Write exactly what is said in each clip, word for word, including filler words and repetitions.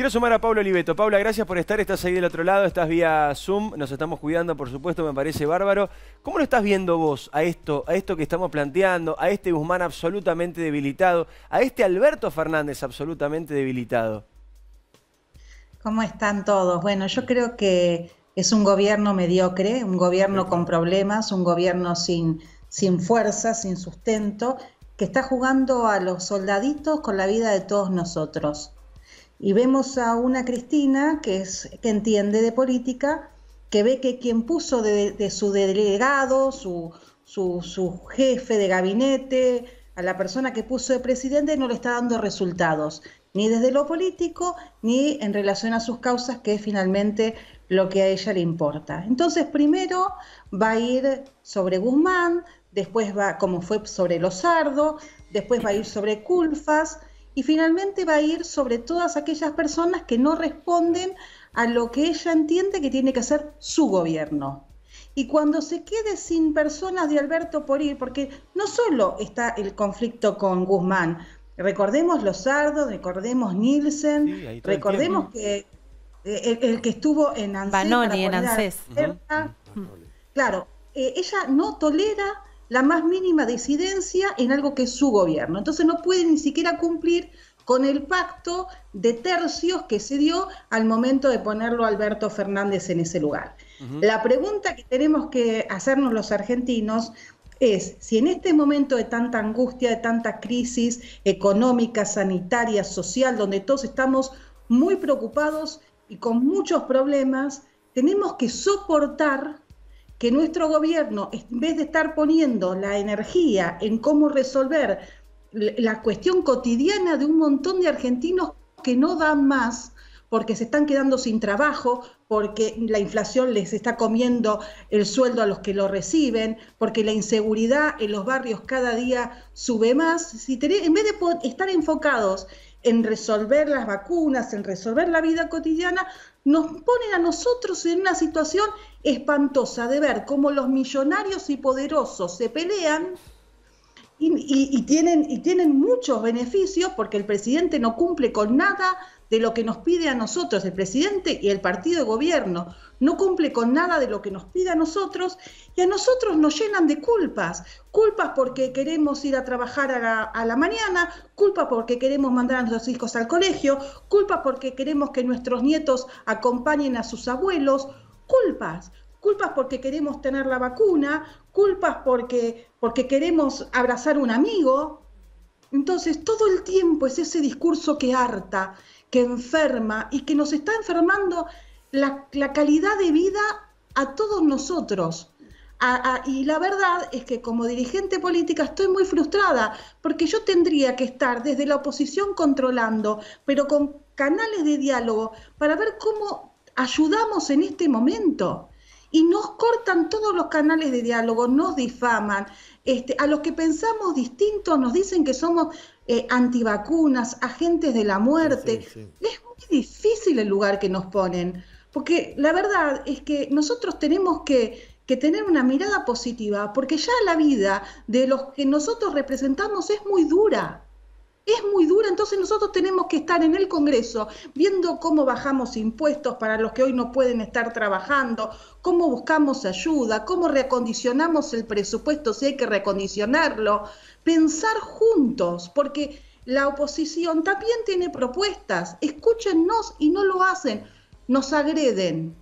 Quiero sumar a Paula Oliveto. Paula, gracias por estar, estás ahí del otro lado, estás vía Zoom, nos estamos cuidando, por supuesto, me parece bárbaro. ¿Cómo lo estás viendo vos a esto, a esto que estamos planteando, a este Guzmán absolutamente debilitado, a este Alberto Fernández absolutamente debilitado? ¿Cómo están todos? Bueno, yo creo que es un gobierno mediocre, un gobierno con problemas, un gobierno sin, sin fuerza, sin sustento, que está jugando a los soldaditos con la vida de todos nosotros. Y vemos a una Cristina que, es, que entiende de política, que ve que quien puso de, de su delegado, su, su, su jefe de gabinete, a la persona que puso de presidente, no le está dando resultados, ni desde lo político, ni en relación a sus causas, que es finalmente lo que a ella le importa. Entonces, primero va a ir sobre Guzmán, después va, como fue sobre Lozardo, después va a ir sobre Culfas, y finalmente va a ir sobre todas aquellas personas que no responden a lo que ella entiende que tiene que hacer su gobierno. Y cuando se quede sin personas de Alberto por ir, porque no solo está el conflicto con Guzmán, recordemos Lozardo, recordemos Nielsen, sí, recordemos que el, el que estuvo en ANSES. Banone, en ANSES. Cerca, uh-huh. Claro, eh, ella no tolera la más mínima disidencia en algo que es su gobierno. Entonces no puede ni siquiera cumplir con el pacto de tercios que se dio al momento de ponerlo a Alberto Fernández en ese lugar. Uh-huh. La pregunta que tenemos que hacernos los argentinos es si en este momento de tanta angustia, de tanta crisis económica, sanitaria, social, donde todos estamos muy preocupados y con muchos problemas, tenemos que soportar que nuestro gobierno, en vez de estar poniendo la energía en cómo resolver la cuestión cotidiana de un montón de argentinos que no dan más, porque se están quedando sin trabajo, porque la inflación les está comiendo el sueldo a los que lo reciben, porque la inseguridad en los barrios cada día sube más, si tenés, en vez de estar enfocados en resolver las vacunas, en resolver la vida cotidiana, nos ponen a nosotros en una situación espantosa de ver cómo los millonarios y poderosos se pelean y, y, y, tienen, y tienen muchos beneficios porque el presidente no cumple con nada de lo que nos pide a nosotros, el presidente y el partido de gobierno no cumple con nada de lo que nos pide a nosotros y a nosotros nos llenan de culpas, culpas porque queremos ir a trabajar a la, a la mañana, culpa porque queremos mandar a nuestros hijos al colegio, culpa porque queremos que nuestros nietos acompañen a sus abuelos, culpas, culpas porque queremos tener la vacuna, culpas porque, porque queremos abrazar a un amigo. Entonces todo el tiempo es ese discurso que harta, que enferma y que nos está enfermando la, la calidad de vida a todos nosotros. A, a, y la verdad es que como dirigente política estoy muy frustrada porque yo tendría que estar desde la oposición controlando, pero con canales de diálogo para ver cómo ayudamos en este momento. Y nos cortan todos los canales de diálogo, nos difaman. Este, a los que pensamos distintos nos dicen que somos eh, antivacunas, agentes de la muerte. Sí, sí. Es muy difícil el lugar que nos ponen, porque la verdad es que nosotros tenemos que, que tener una mirada positiva, porque ya la vida de los que nosotros representamos es muy dura. Es muy dura, entonces nosotros tenemos que estar en el Congreso viendo cómo bajamos impuestos para los que hoy no pueden estar trabajando, cómo buscamos ayuda, cómo reacondicionamos el presupuesto si hay que reacondicionarlo. Pensar juntos, porque la oposición también tiene propuestas, escúchennos y no lo hacen, nos agreden.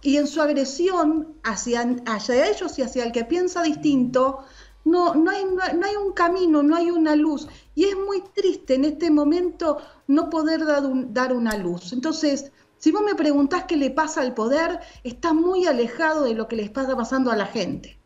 Y en su agresión hacia, hacia ellos y hacia el que piensa distinto, No, no hay, no, no hay un camino, no hay una luz. Y es muy triste en este momento no poder dar, un, dar una luz. Entonces, si vos me preguntás qué le pasa al poder, está muy alejado de lo que le está pasando a la gente.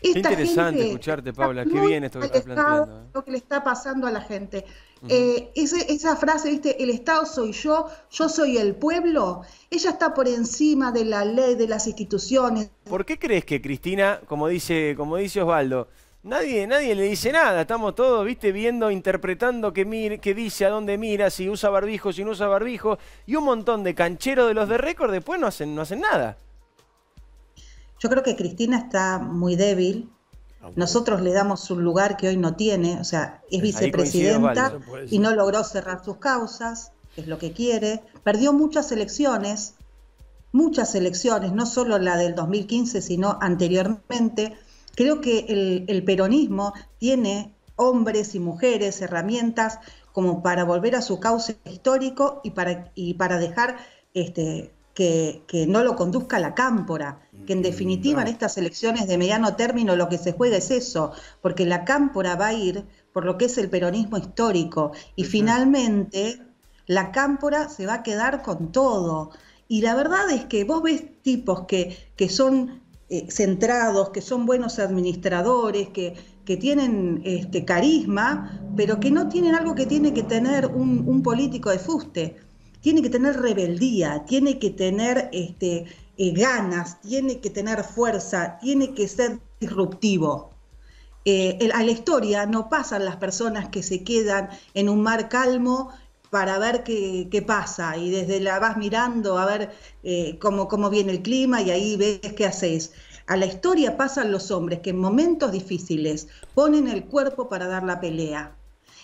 Qué interesante gente escucharte, Paula. Qué bien esto que estás planteando. ¿eh? Lo que le está pasando a la gente. Uh-huh. eh, ese, esa frase, viste, el Estado soy yo, yo soy el pueblo. Ella está por encima de la ley, de las instituciones. ¿Por qué crees que Cristina, como dice, como dice Osvaldo, Nadie, nadie le dice nada, estamos todos, viste, viendo, interpretando qué mir, qué dice, a dónde mira, si usa barbijo, si no usa barbijo, y un montón de cancheros de los de récord después no hacen, no hacen nada? Yo creo que Cristina está muy débil, nosotros le damos un lugar que hoy no tiene, o sea, es vicepresidenta y no logró cerrar sus causas, que es lo que quiere, perdió muchas elecciones, muchas elecciones, no solo la del dos mil quince, sino anteriormente. Creo que el, el peronismo tiene hombres y mujeres, herramientas como para volver a su cauce histórico y para, y para dejar este, que, que no lo conduzca la cámpora, que en definitiva en estas elecciones de mediano término lo que se juega es eso, porque la cámpora va a ir por lo que es el peronismo histórico y finalmente la cámpora se va a quedar con todo. Y la verdad es que vos ves tipos que, que son eh, centrados, que son buenos administradores, que... que tienen este, carisma, pero que no tienen algo que tiene que tener un, un político de fuste. Tiene que tener rebeldía, tiene que tener este, eh, ganas, tiene que tener fuerza, tiene que ser disruptivo. Eh, el, a la historia no pasan las personas que se quedan en un mar calmo para ver qué, qué pasa, y desde la vas mirando a ver eh, cómo, cómo viene el clima y ahí ves qué haces. A la historia pasan los hombres que en momentos difíciles ponen el cuerpo para dar la pelea.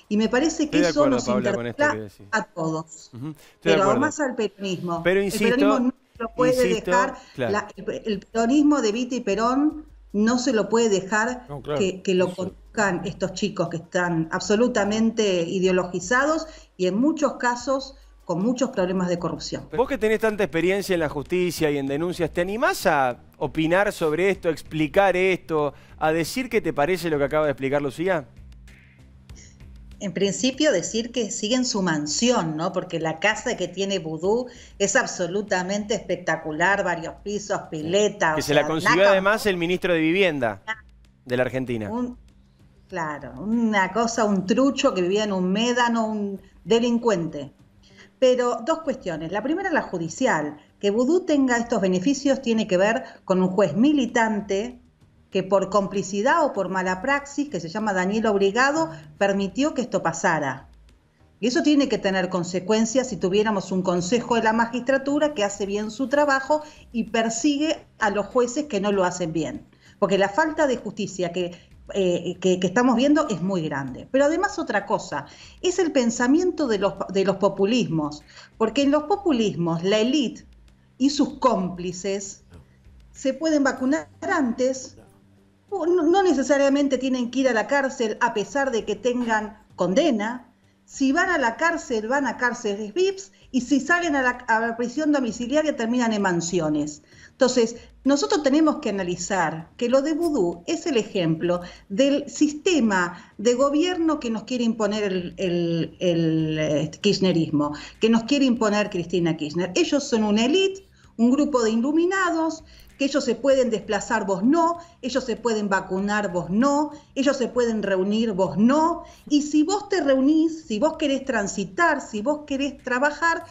Y me parece que eso nos interpela a todos. Uh-huh. Pero más al peronismo. Pero insisto, el peronismo no se lo puede insisto, dejar. Claro. La, el, el peronismo de Vita y Perón no se lo puede dejar no, claro. que, que lo conduzcan estos chicos que están absolutamente ideologizados y en muchos casos con muchos problemas de corrupción. Vos que tenés tanta experiencia en la justicia y en denuncias, ¿te animás a opinar sobre esto, a explicar esto, a decir qué te parece lo que acaba de explicar Lucía? En principio decir que sigue en su mansión, ¿no? Porque la casa que tiene Boudou es absolutamente espectacular, varios pisos, pileta. Que se sea, la consiguió además el ministro de Vivienda de la Argentina. Un, claro, una cosa, un trucho que vivía en un médano, un delincuente. Pero dos cuestiones. La primera, la judicial. Que Boudou tenga estos beneficios tiene que ver con un juez militante que por complicidad o por mala praxis, que se llama Daniel Obligado, permitió que esto pasara. Y eso tiene que tener consecuencias si tuviéramos un consejo de la magistratura que hace bien su trabajo y persigue a los jueces que no lo hacen bien. Porque la falta de justicia que... Eh, que, que estamos viendo es muy grande. Pero además otra cosa, es el pensamiento de los, de los populismos, porque en los populismos la élite y sus cómplices se pueden vacunar antes, no, no necesariamente tienen que ir a la cárcel a pesar de que tengan condena. Si van a la cárcel, van a cárceles V I Ps y si salen a la, a la prisión domiciliaria terminan en mansiones. Entonces, nosotros tenemos que analizar que lo de Boudou es el ejemplo del sistema de gobierno que nos quiere imponer el, el, el kirchnerismo, que nos quiere imponer Cristina Kirchner. Ellos son una élite, un grupo de iluminados, que ellos se pueden desplazar, vos no, ellos se pueden vacunar, vos no, ellos se pueden reunir, vos no. Y si vos te reunís, si vos querés transitar, si vos querés trabajar,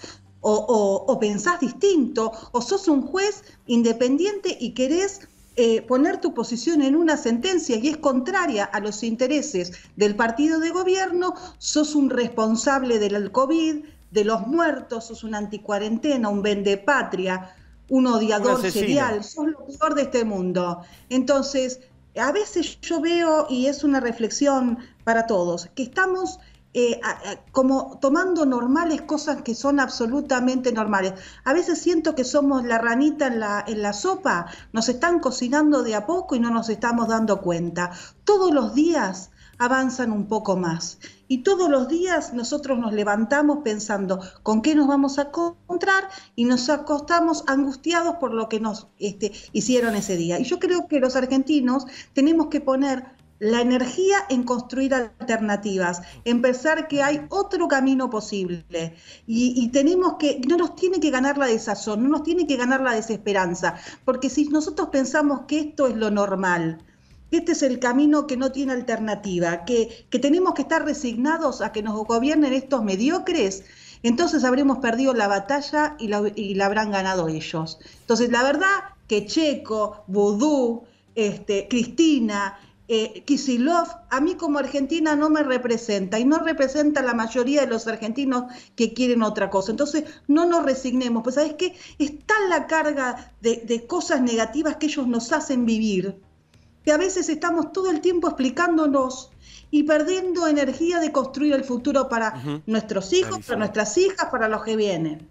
O, o, o pensás distinto, o sos un juez independiente y querés eh, poner tu posición en una sentencia y es contraria a los intereses del partido de gobierno, sos un responsable del COVID, de los muertos, sos un anticuarentena, un vendepatria, un odiador serial, sos lo peor de este mundo. Entonces, a veces yo veo, y es una reflexión para todos, que estamos... Eh, a, a, como tomando normales cosas que son absolutamente normales. A veces siento que somos la ranita en la, en la sopa, nos están cocinando de a poco y no nos estamos dando cuenta. Todos los días avanzan un poco más y todos los días nosotros nos levantamos pensando con qué nos vamos a encontrar y nos acostamos angustiados por lo que nos este, hicieron ese día. Y yo creo que los argentinos tenemos que poner la energía en construir alternativas, en pensar que hay otro camino posible y, y tenemos que, no nos tiene que ganar la desazón, no nos tiene que ganar la desesperanza, porque si nosotros pensamos que esto es lo normal, que este es el camino que no tiene alternativa, que, que tenemos que estar resignados a que nos gobiernen estos mediocres, entonces habremos perdido la batalla y la, y la habrán ganado ellos. Entonces la verdad que Checo, Boudou, este, Cristina... Eh, Kicillof a mí como argentina no me representa y no representa a la mayoría de los argentinos que quieren otra cosa. Entonces no nos resignemos, pues ¿sabés qué? Está la carga de, de cosas negativas que ellos nos hacen vivir, que a veces estamos todo el tiempo explicándonos y perdiendo energía de construir el futuro para uh-huh. nuestros hijos, Clarísimo. Para nuestras hijas, para los que vienen.